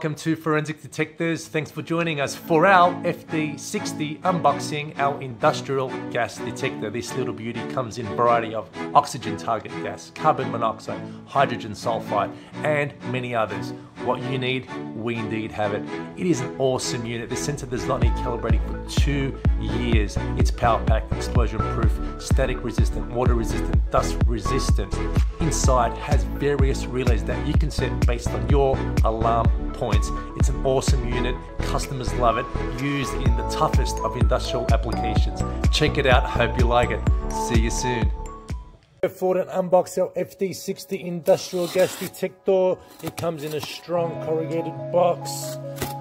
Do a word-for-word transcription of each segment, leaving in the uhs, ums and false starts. Welcome to Forensic Detectors. Thanks for joining us for our F D sixty unboxing, our industrial gas detector. This little beauty comes in a variety of oxygen target gas, carbon monoxide, hydrogen sulfide, and many others. What you need, we indeed have it. It is an awesome unit. This sensor does not need calibrating for two years. It's power packed, explosion proof, static resistant, water resistant, dust resistant. Inside has various relays that you can set based on your alarm points. It's an awesome unit. Customers love it. Used in the toughest of industrial applications. Check it out. Hope you like it. See you soon. Go forward and unbox our F D sixty industrial gas detector. It comes in a strong corrugated box,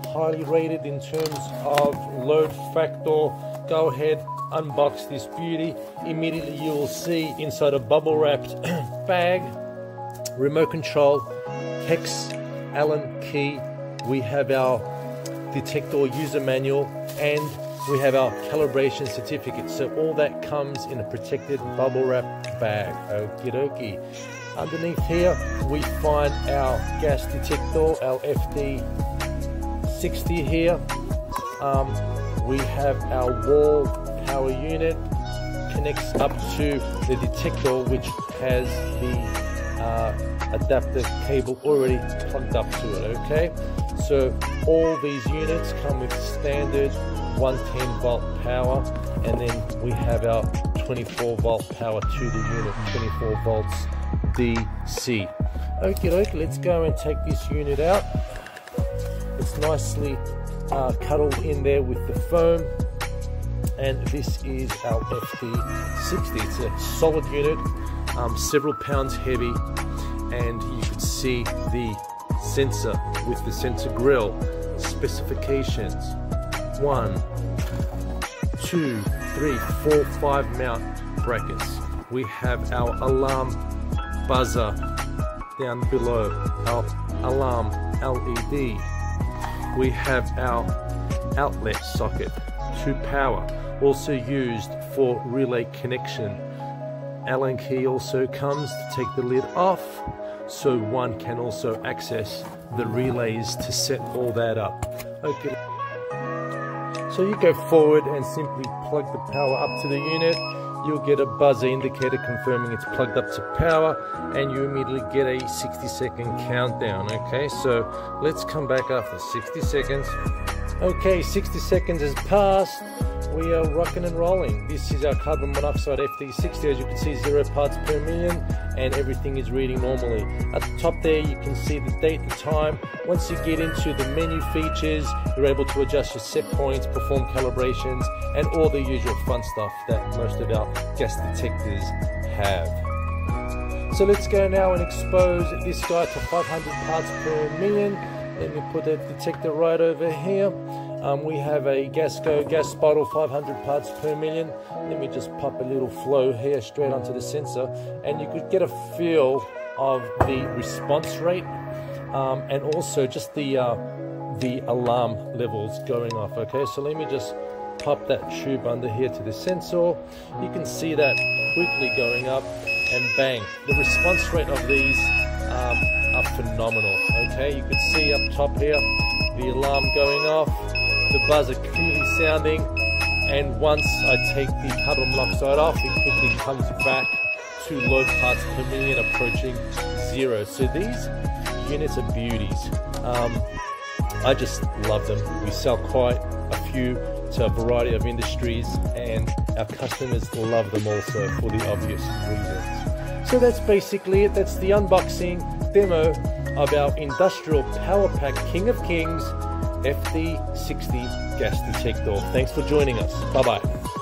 highly rated in terms of load factor. Go ahead, unbox this beauty. Immediately you will see inside a bubble wrapped bag, remote control, hex, Allen key. We have our detector user manual and we have our calibration certificate. So all that comes in a protected bubble wrap bag. Okie dokie. Underneath here, we find our gas detector, our F D sixty here. Um, we have our wall power unit. Connects up to the detector, which has the uh, adapter cable already plugged up to it, okay? So all these units come with standard one ten volt power, and then we have our twenty-four volt power to the unit, twenty-four volts D C. Okie dokie, let's go and take this unit out. It's nicely uh, cuddled in there with the foam, and this is our F D sixty. It's a solid unit, um, several pounds heavy, and you can see the sensor with the sensor grill. Specifications: one, two, three, four, five mount brackets. We have our alarm buzzer down below, our alarm L E D. We have our outlet socket to power, also used for relay connection. Allen key also comes to take the lid off, so one can also access the relays to set all that up. Okay. So you go forward and simply plug the power up to the unit. You'll get a buzzer indicator confirming it's plugged up to power, and you immediately get a sixty second countdown. Okay, so let's come back after sixty seconds. Okay, sixty seconds has passed. We are rocking and rolling. This is our carbon monoxide F D sixty. As you can see, zero parts per million, and everything is reading normally. At the top there, you can see the date and time. Once you get into the menu features, you're able to adjust your set points, perform calibrations, and all the usual fun stuff that most of our gas detectors have. So let's go now and expose this guy to five hundred parts per million. Let me put that detector right over here. Um, we have a Gasco gas bottle, five hundred parts per million. Let me just pop a little flow here straight onto the sensor, and you could get a feel of the response rate, um, and also just the, uh, the alarm levels going off. Okay, so let me just pop that tube under here to the sensor. You can see that quickly going up, and bang, the response rate of these um, are phenomenal. Okay, you can see up top here the alarm going off, the buzzer clearly sounding, and once I take the carbon monoxide off, it quickly comes back to low parts per million, approaching zero. So these units are beauties. Um, I just love them. We sell quite a few to a variety of industries, and our customers love them also for the obvious reasons. So that's basically it. That's the unboxing demo of our industrial power pack king of kings F D sixty gas detector. Thanks for joining us. Bye bye.